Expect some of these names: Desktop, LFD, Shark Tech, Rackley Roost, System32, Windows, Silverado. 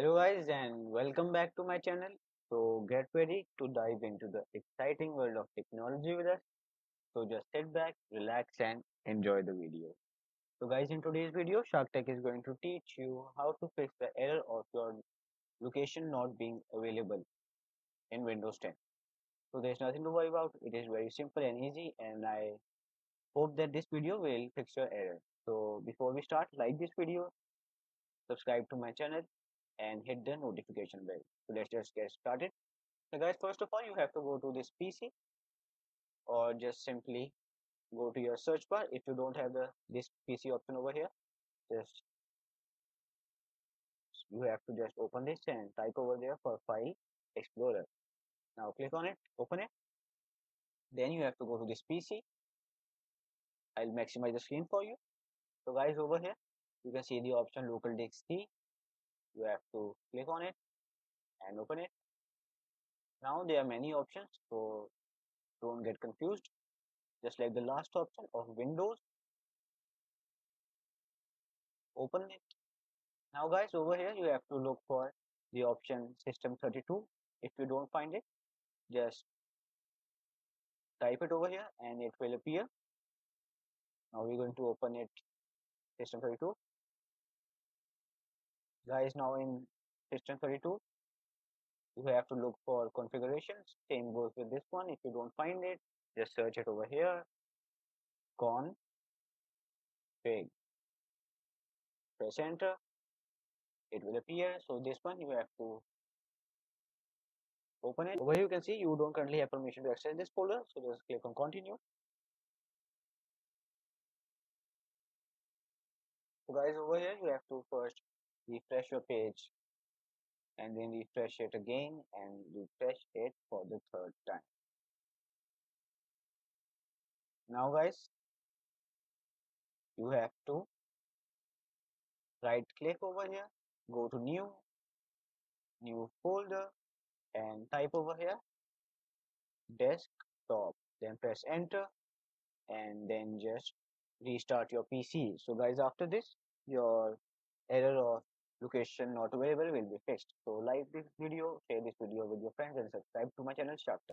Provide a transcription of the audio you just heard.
Hello guys and welcome back to my channel. So get ready to dive into the exciting world of technology with us. So just sit back, relax and enjoy the video. So guys, in today's video Shark Tech is going to teach you how to fix the error of your location not being available in Windows 10. So there's nothing to worry about. It is very simple and easy, and I hope that this video will fix your error. So before we start, like this video, subscribe to my channel and hit the notification bell. So let's just get started. So guys, first of all you have to go to this PC or just simply go to your search bar. If you don't have this PC option over here, just you have to just open this and type over there for File Explorer. Now click on it, open it. Then you have to go to this PC. I'll maximize the screen for you. So guys, over here you can see the option Local Disk C. You have to click on it and open it. Now there are many options, so don't get confused. Just like the last option of Windows, open it. Now guys, over here you have to look for the option System32. If you don't find it, just type it over here and it will appear. Now we're going to open it, System32. Guys, now in System32 you have to look for configurations. Same goes with this one. If you don't find it, just search it over here, config, press enter, it will appear. So this one you have to open it. Over here you can see you don't currently have permission to access this folder, so just click on continue. So guys, over here you have to first refresh your page and then refresh it again and refresh it for the third time. Now guys, you have to right click over here, go to new folder and type over here Desktop, then press enter and then just restart your PC. So guys, after this your error of location not available will be fixed. So like this video, share this video with your friends and subscribe to my channel Shark Tech.